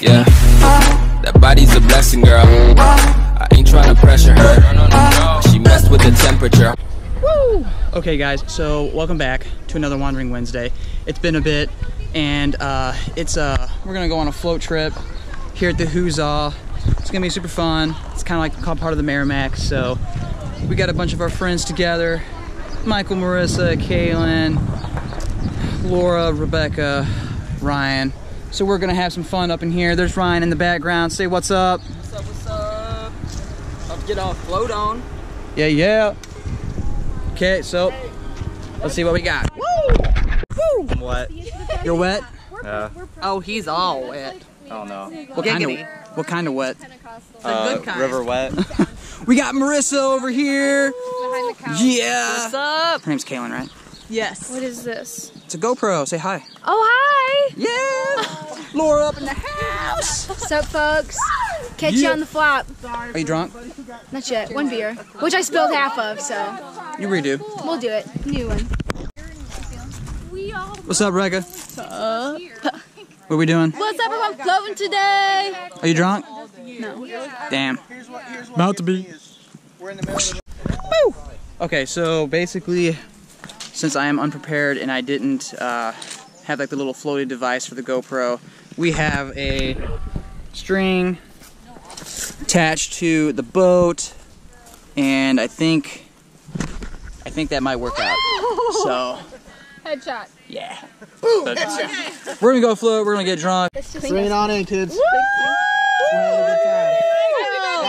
Yeah, that body's a blessing, girl. I ain't trying to pressure her. She messed with the temperature. Woo! Okay, guys, so welcome back to another Wandering Wednesday. It's been a bit, and we're gonna go on a float trip here at the Huzzah. It's gonna be super fun. It's kind of like part of the Merrimack, so we got a bunch of our friends together. Michael, Marissa, Kaylen, Laura, Rebecca, Ryan. So we're gonna have some fun up in here. There's Ryan in the background. Say what's up. What's up, what's up? About to get off float on. Yeah, yeah. Okay, so let's see what we got. Woo! Woo! I'm wet. You're wet? Yeah. Oh, he's all wet. Oh no. What kind of wet? A good kind. River wet. We got Marissa over here. Behind the couch. Yeah. What's up? Her name's Kaylen, right? Yes. What is this? It's a GoPro. Say hi. Oh, hi. Yeah. Oh. Laura up in the house. What's up, folks? Catch you on the flop. Are you drunk? Not yet. One beer, which I spilled half of, so. You redo. We'll do it. New one. What's up, Rebecca? What's up? What are we doing? What's up, everyone? Floating today. Are you drunk? No. Damn. About to be. Woo! Okay, so basically, since I am unprepared and I didn't have like the little floaty device for the GoPro, we have a string attached to the boat, and I think that might work out. So. Headshot. Yeah. Boom. Headshot. We're gonna go float. We're gonna get drunk. Rain on in, kids. Woo! Woo!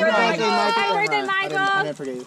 Happy birthday, Michael. Happy birthday, Michael. I didn't forget you.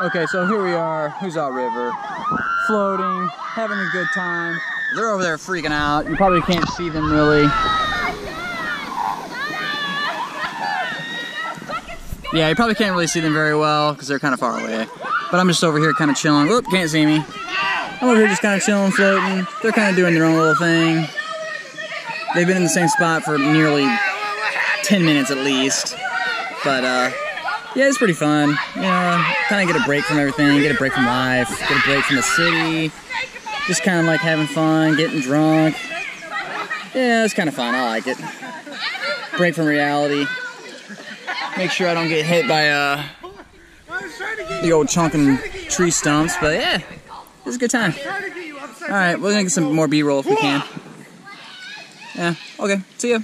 Okay, so here we are, Huzzah River, floating, having a good time. They're over there freaking out. You probably can't see them really. Yeah, you probably can't really see them very well because they're kind of far away. But I'm just over here kind of chilling. Oop, can't see me. I'm over here just kind of chilling, floating. They're kind of doing their own little thing. They've been in the same spot for nearly 10 minutes at least. But, yeah, it's pretty fun, you know, kind of get a break from everything, get a break from life, get a break from the city, just kind of like having fun, getting drunk. Yeah, it's kind of fun, I like it. Break from reality, make sure I don't get hit by the old chunking tree stumps, but yeah, it's a good time. Alright, we're gonna get some more B-roll if we can. Yeah, okay, see ya.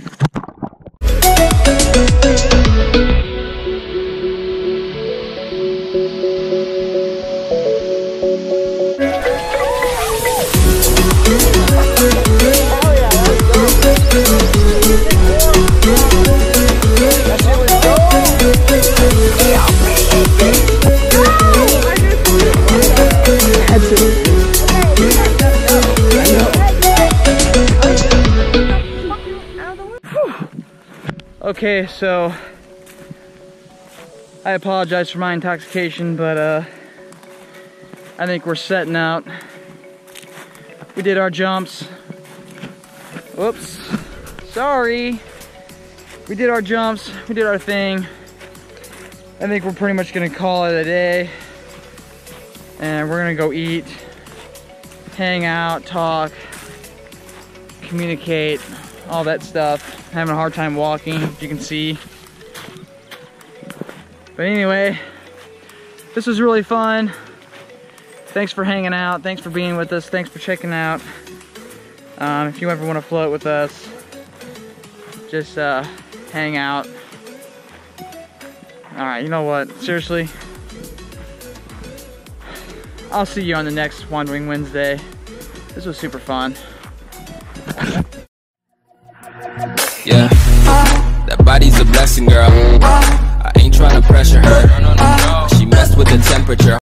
Okay, so I apologize for my intoxication, but I think we're setting out. We did our jumps. Whoops, sorry. We did our jumps, we did our thing. I think we're pretty much gonna call it a day. And we're gonna go eat, hang out, talk, communicate, all that stuff. Having a hard time walking, if you can see. But anyway, this was really fun. Thanks for hanging out. Thanks for being with us. Thanks for checking out. If you ever want to float with us, just hang out. All right, you know what, seriously, I'll see you on the next Wandering Wednesday. This was super fun. Yeah, that body's a blessing, girl. I ain't trying to pressure her. She messed with the temperature.